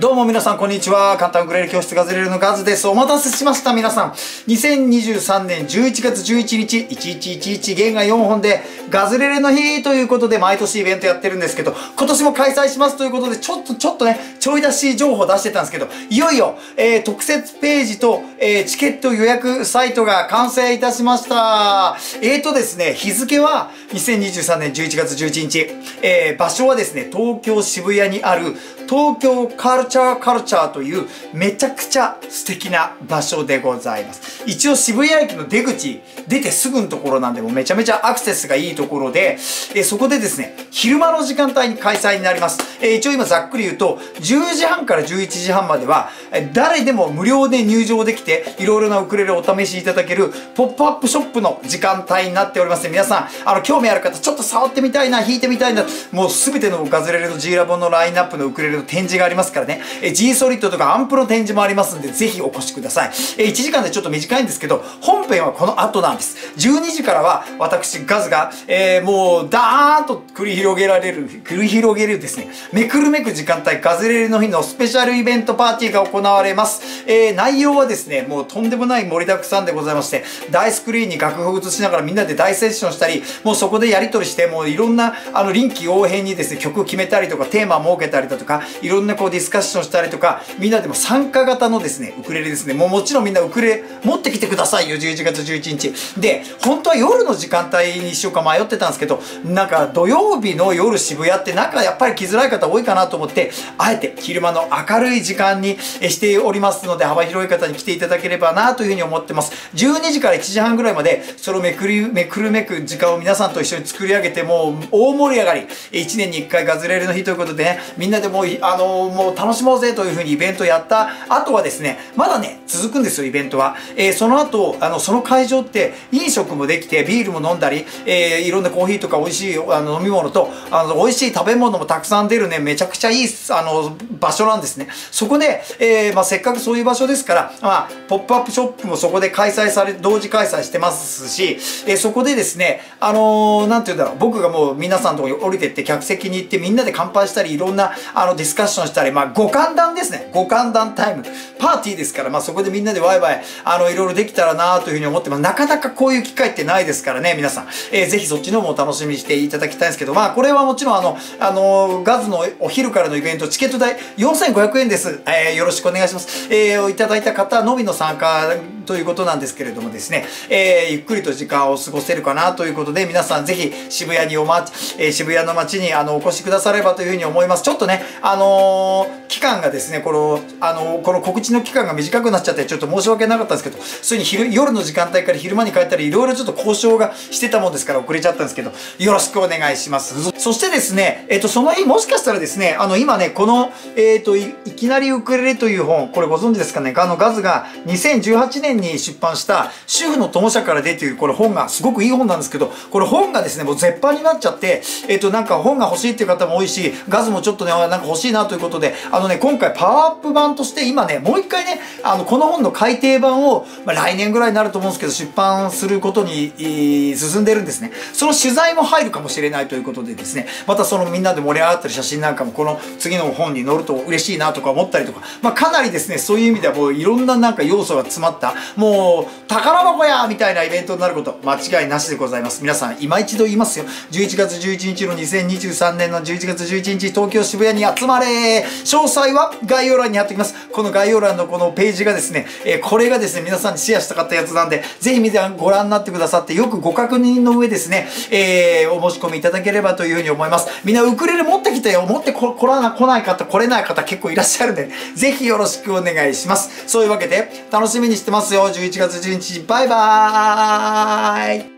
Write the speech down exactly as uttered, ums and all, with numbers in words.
どうも皆さんこんにちは。簡単ウクレレ教室ガズレレのガズです。お待たせしました皆さん。にせんにじゅうさんねんじゅういちがつじゅういちにち、いちいちいちいち弦がよんほんでガズレレの日ということで毎年イベントやってるんですけど、今年も開催しますということで、ちょっとちょっとね、ちょい出し情報出してたんですけど、いよいよ、えー、特設ページと、えー、チケット予約サイトが完成いたしました。えーとですね、日付はにせんにじゅうさんねんじゅういちがつじゅういちにち、えー、場所はですね、東京渋谷にある東京カルチャーカルチャーというめちゃくちゃ素敵な場所でございます。一応渋谷駅の出口出てすぐのところなんでもめちゃめちゃアクセスがいいところで、えそこでですね、昼間の時間帯に開催になります。え一応今ざっくり言うとじゅうじはんからじゅういちじはんまでは誰でも無料で入場できていろいろなウクレレをお試しいただけるポップアップショップの時間帯になっておりますので、皆さんあの興味ある方ちょっと触ってみたいな、弾いてみたいな、もう全てのガズレレの G ラボのラインナップのウクレレの展示がありますからね、え G ソリッドとかアンプの展示もありますんで、ぜひお越しください。えいちじかんでちょっと短いんですけど、本編はこの後なんです。じゅうにじからは私ガズが、えー、もうダーンと繰り広げられる繰り広げるですね、めくるめく時間帯、ガズレレの日のスペシャルイベントパーティーが行われます。えー、内容はですね、もうとんでもない盛りだくさんでございまして、大スクリーンに楽譜を映しながらみんなで大セッションしたり、もうそこでやり取りして、もういろんなあの臨機応変にですね、曲を決めたりとかテーマを設けたりだとか、いろんなこうディスカッションしたりとか、みんなでも参加型のですね、ウクレレですね。もうもちろんみんなウクレレ持ってきてくださいよ、じゅういちがつじゅういちにち。で、本当は夜の時間帯にしようか迷ってたんですけど、なんか土曜日の夜渋谷ってなんかやっぱり来づらい方多いかなと思って、あえて昼間の明るい時間にしておりますので、幅広い方に来ていただければなというふうに思ってます。じゅうにじからいちじはんぐらいまで、そのめくり、めくるめく時間を皆さんと一緒に作り上げて、もう大盛り上がり。いちねんにいっかいガズレレの日ということでね、みんなでもう、あのー、もう楽しもうぜというふうにイベントやった後はですね、まだね、続くんですよ、イベントは。えー、その後、あの、その会場って飲食もできて、ビールも飲んだり、えー、いろんなコーヒーとか美味しいあの飲み物と、あの、美味しい食べ物もたくさん出るね、めちゃくちゃいい、あの、場所なんですね。そこで、えー、まあ、せっかくそういう場所ですから、まあ、ポップアップショップもそこで開催され、同時開催してますし、えー、そこでですね、あのー、なんて言うんだろう、僕がもう皆さんのところに降りてって、客席に行ってみんなで乾杯したり、いろんな、あの、ディスカッションしたり、まあ、ご歓談ですね。ご歓談タイム。パーティーですから、まあ、そこでみんなでワイワイ、あの、いろいろできたらなというふうに思ってます。なかなかこういう機会ってないですからね、皆さん。えー、ぜひそっちの方もお楽しみにしていただきたいんですけど、まあ、これはもちろん、あの、あの、ガズのお昼からのイベント、チケット代よんせんごひゃくえんです。えー、よろしくお願いします。えー、いただいた方のみの参加ということなんですけれどもですね、えー、ゆっくりと時間を過ごせるかなということで、皆さんぜひ渋谷にお待ち、えー、渋谷の街にあのお越しくださればというふうに思います。ちょっとね、あのー、期間がですね、この、あのー、この告知の期間が短くなっちゃって、ちょっと申し訳なかったんですけど、そういうふうに夜の時間帯から昼間に帰ったり、いろいろちょっと交渉がしてたもんですから遅れちゃったんですけど、よろしくお願いします。そしてですね、えっと、その日もしかしたらですね、あの、今ね、この、えっと、いきなりウクレレという本、これご存知ですかね、あの、ガズがにせんじゅうはちねんに出版した主婦の友者から出ているこれ本がすごくいい本なんですけど、これ本がですね、もう絶版になっちゃって、えっと、なんか本が欲しいっていう方も多いし、ガズもちょっとね、なんか欲しいなということで、あのね、今回パワーアップ版として今ね、もう一回ね、あの、この本の改訂版を、まあ、来年ぐらいになると思うんですけど、出版することに、えー、進んでるんですね。その取材も入るかもしれないということでですね、またそのみんなで盛り上がったり写真なんかもこの次の本に載ると嬉しいなとか思ったりとか、まあ、かなりですね、そういう意味ではもういろんななんか要素が詰まった、もう、宝箱やみたいなイベントになること、間違いなしでございます。皆さん、今一度言いますよ。じゅういちがつじゅういちにちのにせんにじゅうさんねんのじゅういちがつじゅういちにち、東京渋谷に集まれ。詳細は概要欄に貼っておきます。この概要欄のこのページがですね、えー、これがですね、皆さんにシェアしたかったやつなんで、ぜひ見てご覧になってくださって、よくご確認の上ですね、えー、お申し込みいただければというふうに思います。みんなウクレレ持ってきたよ。持ってこ、来らな、来ない方、来れない方結構いらっしゃるんで、ぜひよろしくお願いします。そういうわけで、楽しみにしてますよ。じゅういちがつじゅういちにち、バイバーイ。